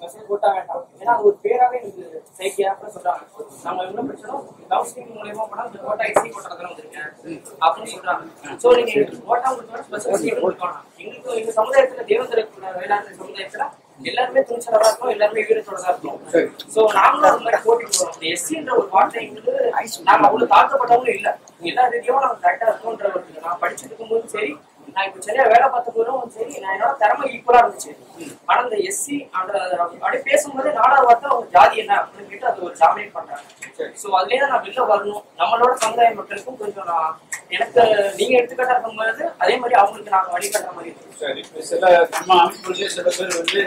எல்லாருமே துணிச்சலா இருக்கும், எல்லாருமே வீரத்தோட இருக்கும். சோ நாங்களும் அது மாதிரி போட்டிட்டு எஸ்சின்ற ஒரு வார்த்தை எங்களுக்கு நாங்க அவ்வளவு தாக்கப்பட்டவங்களும் இல்ல, எல்லா ரீதியும் நாங்க கரெக்டா இருக்கோன்ற ஒரு நான் படிச்சுட்டு இருக்கும்போதும் சரி, நான் இப்ப சரியா வேலை பார்த்த போதும் சரி, நான் என்னோட திறமை ஈக்குவலா இருந்துச்சு. ஆனா இந்த எஸ்சி அப்படி பேசும்போது நாலாவது வார்த்தை அவங்க ஜாதி என்ன அப்படின்னு கேட்டு அது ஒரு டாமினேட் பண்றாங்க. சோ அதுலேதான் நான் வெளில வரணும், நம்மளோட சமுதாய மக்களுக்கும் கொஞ்சம் நான் எனக்கு நீங்க எடுத்துக்காட்டா இருக்கும்போது அதே மாதிரி அவங்களுக்கு நாங்க வழிகாட்டுற மாதிரி இருக்கும். சரி, சில நம்ம அமைப்புலேயே சில பேர் வந்து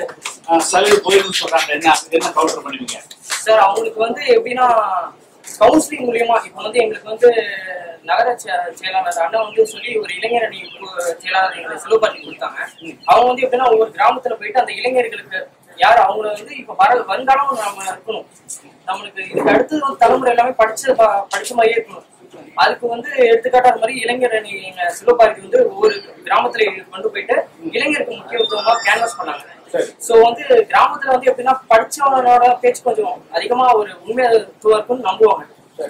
சலுகை போயிருன்னு சொல்றாங்க, என்ன அதுக்கு என்ன கவுண்டர் பண்ணுவீங்க சார்? அவங்களுக்கு வந்து எப்படின்னா கவுன்சிலிங் மூலியமா இப்ப வந்து எங்களுக்கு வந்து நகர செயலாளர் அண்ணன் வந்து சொல்லி ஒரு இளைஞர் அணி செயலாளர் எங்களை செலவு பண்ணி கொடுத்தாங்க. அவங்க வந்து எப்படின்னா ஒவ்வொரு கிராமத்துல போயிட்டு அந்த இளைஞர்களுக்கு யாரு அவங்கள வந்து இப்ப வந்தாலும் நம்ம இருக்கணும், நம்மளுக்கு இதுக்கு அடுத்து வந்து தலைமுறை எல்லாமே படிச்ச மாதிரியே இருக்கணும். அதுக்கு வந்து எடுத்துக்காட்டாத மாதிரி இளைஞர் அணி சிலோபாரிக்கு வந்து ஒவ்வொரு கிராமத்துல கொண்டு போயிட்டு இளைஞருக்கு முக்கியத்துவமா கேன்வாஸ் பண்ணாங்க. சோ வந்து கிராமத்துல வந்து எப்படின்னா படிச்சவனோட பேச்சு கொஞ்சம் அதிகமா ஒரு உண்மையத்துவம் இருக்குன்னு நம்புவாங்க.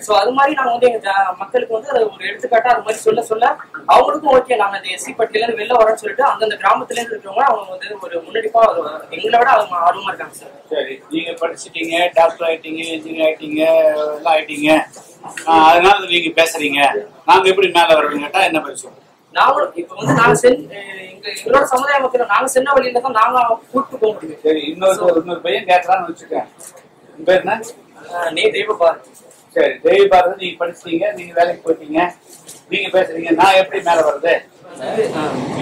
சோ அது மாதிரி நாங்க வந்து எங்க மக்களுக்கு வந்து ஒரு எடுத்துக்காட்டா அது மாதிரி சொல்ல சொல்ல அவங்களுக்கும் ஓகே நாங்க இந்த எஸ்சி பட்டியல இருந்து வெளில வரோம்னு சொல்லிட்டு அந்தந்த கிராமத்துல இருந்து இருக்கிறவங்க அவங்க வந்து ஒரு முன்னெடுப்பா எங்களை விட அவங்க ஆர்வமா இருக்காங்க சார். சரி, நீங்க படிச்சுட்டீங்க, டாக்டர் ஆயிட்டீங்க, இன்ஜினியர் ஆயிட்டீங்க, எல்லாம் ஆயிட்டீங்க, அதனால நீங்க பேசுறீங்க, நாங்க எப்படி மேல வரோம்னு கேட்டா என்ன பதில் சொல்றோம்? நாங்களும் இப்ப வந்து நாங்க எங்களோட சமுதாய மக்கள் நாங்க சென்ன வழியில தான் நாங்க கூப்பிட்டு போக முடியும். சரி, இன்னொரு பையன் கேட்கலான்னு வச்சுக்கேன், உங்க பேர் என்ன? நீ தெய்வபாரதி. சரி, தெய்வபாரதி நீங்க படிச்சீங்க, நீங்க வேலைக்கு போயிட்டீங்க, நீங்க பேசுறீங்க, நான் எப்படி மேல வர்றது?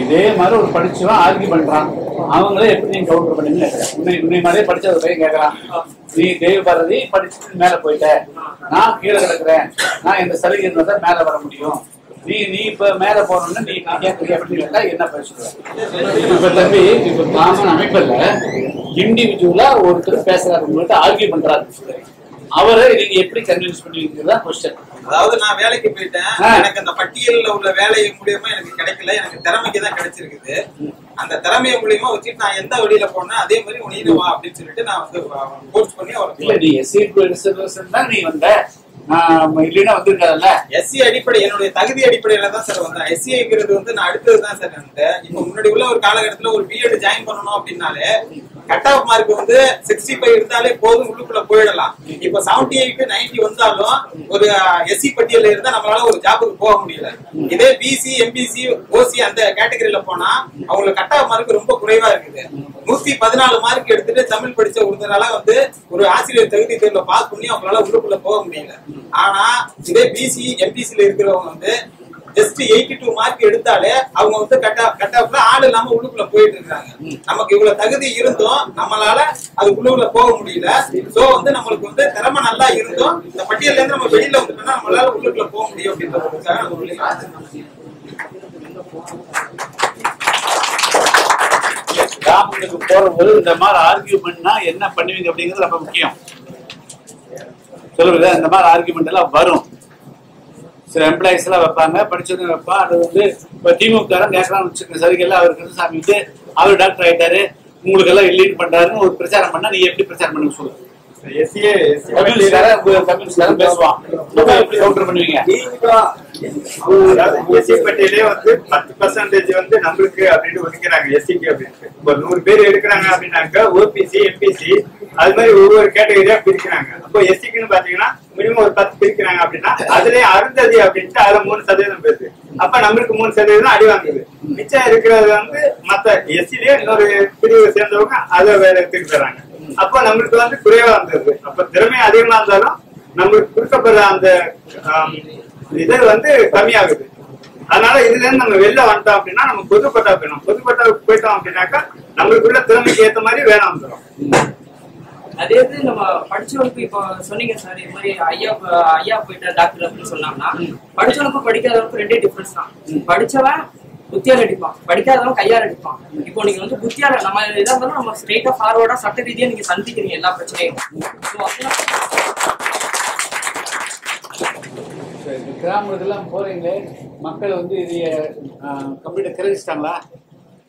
இதே மாதிரி ஒரு படிச்சுதான் ஆர்கியூ பண்றான், அவங்களே எப்படி நீங்க கவுண்டர் பண்ணீங்கன்னு கேட்கறேன். உண்மையிலே படிச்ச ஒரு பையன் கேட்கறான், நீ தெய்வபாரதி படிச்சுட்டு மேல போயிட்டேன், நான் கீழே கிடக்குறேன், நான் இந்த சலுகை இருந்தால்தான் மேல வர முடியும், நீ நீ இப்ப மேல போறோம்னா நீ கேட்கறீங்க அப்படின்னு கேட்டா என்ன பேசுறேன்? இப்ப தம்பி இப்ப காமன் அமைப்பில் இண்டிவிஜுவலா ஒருத்தர் பேசுறாரு, ஆர்கியூ பண்றாரு, அவரை நீங்க எப்படி கன்வின்ஸ் பண்ணுவீங்கதான் கொஸ்டின். அதாவது நான் வேலைக்கு போயிட்டேன், எனக்கு அந்த பட்டியலில் உள்ள வேலையை மூலியமா எனக்கு கிடைக்கல, எனக்கு திறமைக்குதான் கிடைச்சிருக்குது, அந்த திறமையை மூலியமா வச்சுட்டு நான் எந்த வழியில போனேன் அதே மாதிரி உனிடுவா அப்படின்னு சொல்லிட்டு நான் வந்து கோர்ஸ் பண்ணி அவருக்கு நீ எஸ்சிபிஎஸ் தான் நீ வந்த இல்லைன்னா வந்துருக்காதுல்ல. எஸ்சி அடிப்படை என்னுடைய தகுதி அடிப்படையில தான் சார் வந்தேன். எஸ்சிங்கிறது வந்து நான் அடுத்ததுதான் சார் இருந்தேன். இப்ப முன்னாடி உள்ள ஒரு காலகட்டத்துல ஒரு பிஎட் ஜாயின் பண்ணணும் அப்படின்னாலே கட் ஆஃப் மார்க் வந்து 65 இருந்தாலே போதும், உள்ளுக்குள்ள போயிடலாம். இப்ப 78-90 வந்தாலும் ஒரு எஸ்சி பட்டியல இருந்தா நம்மளால ஒரு ஜாபுக்கு போக முடியல. இதே பிசி எம்பிசி ஓசி அந்த கேட்டகரியில போனா அவங்களுக்கு கட் ஆஃப் மார்க் ரொம்ப குறைவா இருக்குது. 114 மார்க் எடுத்துட்டு தமிழ் படிச்ச ஒருத்தரால வந்து ஒரு ஆசிரியர் தகுதி தேர்வுல பாஸ் பண்ணி அவங்களால உள்ளுக்குள்ள போக முடியல. ஆனா இதே பிசி எம்பிசில இருக்கிறவங்க வந்து ஜஸ்ட் 82 மார்க் எடுத்தாலே அவங்க வந்து கட் ஆஃப்ல ஆள் இல்லாம உள்ளுக்குள்ள போயிட்டு இருக்காங்க. நமக்கு இவ்வளவு தகுதி இருந்தும் நம்மளால அது உள்ளுக்குள்ள போக முடியல. சோ வந்து நம்மளுக்கு வந்து திறமை நல்லா இருந்தும் இந்த பட்டியல இருந்து நம்ம வெளியில வந்துட்டோம்னா நம்மளால உள்ளுக்குள்ள போக முடியும் அப்படின்றது. கிராமத்துக்கு போறவங்க இந்த மாதிரி ஆர்கியூமெண்ட்னா என்ன பண்ணுவீங்க அப்படிங்கிறது ரொம்ப முக்கியம். சொல்லுங்க, இந்த மாதிரி ஆர்கியூமெண்ட் எல்லாம் வரும், சில எம்ப்ளாயிஸ் எல்லாம் வைப்பாங்க, படிச்சதும் வைப்பான். அது வந்து இப்போ திமுகக்காரன் கேட்கலாம்னு வச்சுக்கோங்க, சரிக்கெல்லாம் அவர் கிருஷ்ணசாமி வந்து அவர் டாக்டர் ஆயிட்டாரு உங்களுக்கு எல்லாம் இல்லைன்னு பண்றாருன்னு ஒரு பிரச்சாரம் பண்ணா நீங்க எப்படி பிரச்சாரம் பண்ணுங்க சொல்லுங்க. பேசுவான் எப்படி கவுண்டர் பண்ணுவீங்க? எஸ்சி பட்டியலே வந்து 10% வந்து நம்மளுக்கு அப்படின்னு ஒதுக்கிறாங்க. எஸ்சிக்கு அப்படின்னு இப்போ 100 பேர் எடுக்கிறாங்க அப்படின்னாக்க ஓபிசி எம்பிசி அது மாதிரி ஒவ்வொரு கேட்டகரியா பிரிக்கிறாங்க. அப்போ எஸ்சிக்குன்னு பாத்தீங்கன்னா மினிமம் ஒரு 10 பிரிக்கிறாங்க அப்படின்னா அதுலயே அருந்ததி அப்படின்ட்டு அதுல 3% பேசு, அப்ப நம்மளுக்கு 3% அடி வாங்குது. மிச்சம் இருக்கிறது வந்து மத்த எஸ்சிலேயே இன்னொரு பிரிவு சேர்ந்தவங்க அதை வேற எடுத்துக்கிட்டு வராங்க. அப்ப நம்மளுக்கு வந்து குறைவா இருந்தது. அப்ப திறமை அதிகமா இருந்தாலும் நம்மளுக்கு கொடுக்கப்படுற அந்த இது வந்து கம்மியாகுது. அதனால இதுல இருந்து நம்ம வெளில வந்துட்டோம் அப்படின்னா நம்ம பொதுப்பட்டா போயிடும். பொதுப்பட்டாவுக்கு போயிட்டோம் அப்படின்னாக்கா நம்மளுக்கு உள்ள திறமைக்கு ஏற்ற மாதிரி வேலை வந்துடும். அதே இது நம்ம படிச்சவனுக்கு இப்ப சொன்னீங்க சார், இது மாதிரி ஐயா போயிட்டு டாக்டர் அப்படின்னு சொன்னாங்கன்னா படிச்சவனுக்கும் படிக்காதவனுக்கும் ரெண்டே டிஃபரன்ஸ் தான். படிச்சவன் புத்தியால் அடிப்பான், படிக்காதவன் கையால் அடிப்பான். இப்போ நீங்க வந்து புத்தியால நம்ம இதா இருந்தாலும் நம்ம ஸ்ட்ரெயிட்டா ஃபார்வர்டா சட்ட ரீதியா நீங்க சந்திக்கிறீங்க எல்லா பிரச்சனையும். கிராமத்துலாம் போறீங்களே மக்கள் வந்து இதைய கம்ப்ளீட்டா கிரகிச்சிட்டாங்களா?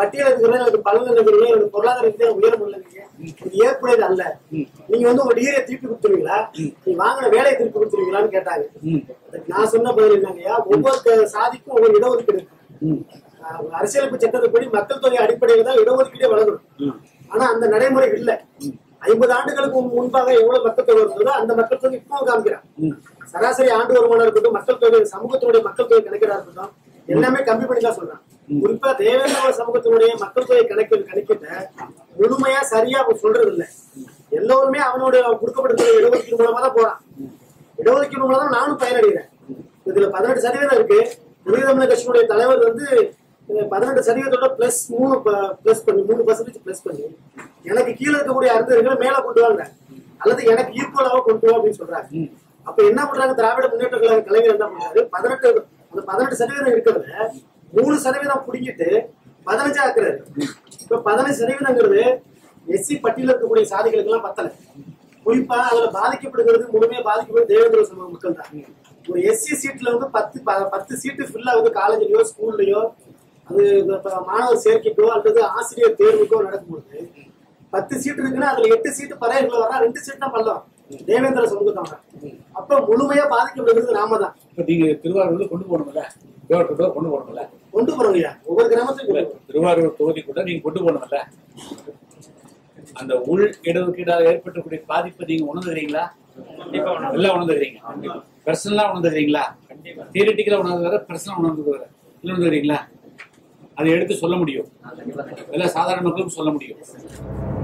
பட்டியல இருக்கிறது எனக்கு பலன் இருக்கிறீங்க, எனக்கு பொருளாதார ரீதியாக உயரம் இல்லைங்கிறீங்க, இது ஏற்புடையது அல்ல. நீங்க வந்து உங்க டிகிரியை திருப்பி கொடுத்துருவீங்களா, நீ வாங்கின வேலையை திருப்பி கொடுத்துருவீங்களான்னு கேட்டாங்க. நான் சொன்ன பதில் என்னங்கய்யா, ஒவ்வொரு சாதிக்கும் ஒவ்வொரு இடஒதுக்கீடு இருக்கு. அரசியலமைப்பு சட்டத்தின்படி மக்கள் தொகை அடிப்படையில் தான் இடஒதுக்கீடே வழங்கணும். ஆனா அந்த நடைமுறை இல்லை. 50 ஆண்டுகளுக்கு முன்பாக எவ்வளவு மக்கள் தொகை இருந்ததோ அந்த மக்கள் தொகை இப்பவும் காமிக்கிறான். சராசரி ஆண்டு வருமானம் இருக்கட்டும், மக்கள் தொகை, சமூகத்தினுடைய மக்கள் தொகை கணக்கிறா இருக்கட்டும், எல்லாமே கம்மி பண்ணி தான் சொல்றான். குறிப்பா தேவேந்திர சமூகத்தினுடைய மக்கள் தொகை கணக்கிட்ட முழுமையா சரியா அவன் சொல்றது இல்லை. எல்லோருமே அவனுடைய கொடுக்கப்பட்ட இடஒதுக்கீடு மூலமா தான் போறான். இடஒதுக்கீடு மூலமா தான் நானும் பயனடைகிறேன். இதுல 18% இருக்கு. புதிய தமிழக கட்சியினுடைய தலைவர் வந்து 18% +3% எனக்கு கீழே இருக்கக்கூடிய அர்த்தங்களை மேல கொண்டு வாங்க அல்லது எனக்கு ஈக்குவலாக கொண்டு வா அப்படின்னு சொல்றாங்க. அப்ப என்ன பண்றாங்க, திராவிட முன்னேற்ற கழக கலைஞர் என்ன பண்றாரு, 18% இருக்கிறது 3% புடிங்கிட்டு 15 ஆக்குறாரு. இப்ப 15%ங்கிறது எஸ்சி பட்டியல இருக்கக்கூடிய சாதிகளுக்கு எல்லாம் பத்தல. குறிப்பா அதுல பாதிக்கப்படுகிறது, முழுமையா பாதிக்கப்படுறது தேவேந்திர சமூக மக்கள் தான். ஒரு எஸ்சி சீட்ல வந்து 10 சீட்டு ஃபுல்லா வந்து காலேஜ்லயோ ஸ்கூல்லயோ அது மாணவர் சேர்க்கைக்கோ அல்லது ஆசிரியர் தேர்வுக்கோ நடக்கும்போது 10 சீட்டு இருக்குன்னா அதுல 8 சீட்டு பறையர்களை வர, 2 சீட் தான் பள்ளம் தேவேந்திர சமூகத்தவங்க. அப்ப முழுமையா பாதிக்கப்படுகிறது நாம தான். நீங்க திருவாரூர்ல கொண்டு போகணும்ல, திருவாரூர் கொண்டு போகணும்ல, கொண்டு போறோம். ஒவ்வொரு கிராமத்துக்கு திருவாரூர் தொகுதி கூட நீங்க கொண்டு போகணும்ல. அந்த உள் இடஒதுக்கீடாக ஏற்பட்டக்கூடிய பாதிப்பை நீங்க உணர்ந்துக்கிறீங்களா? எல்லாம் உணர்ந்துக்கிறீங்க. பர்சனலா உணர்ந்துக்கிறீங்களா? தியரிட்டிக்கலா உணர்ந்து பர்சனலா உணர்ந்துக்கிறீங்களா? அதை எடுத்து சொல்ல முடியும், எல்லா சாதாரண மக்களுக்கும் சொல்ல முடியும்.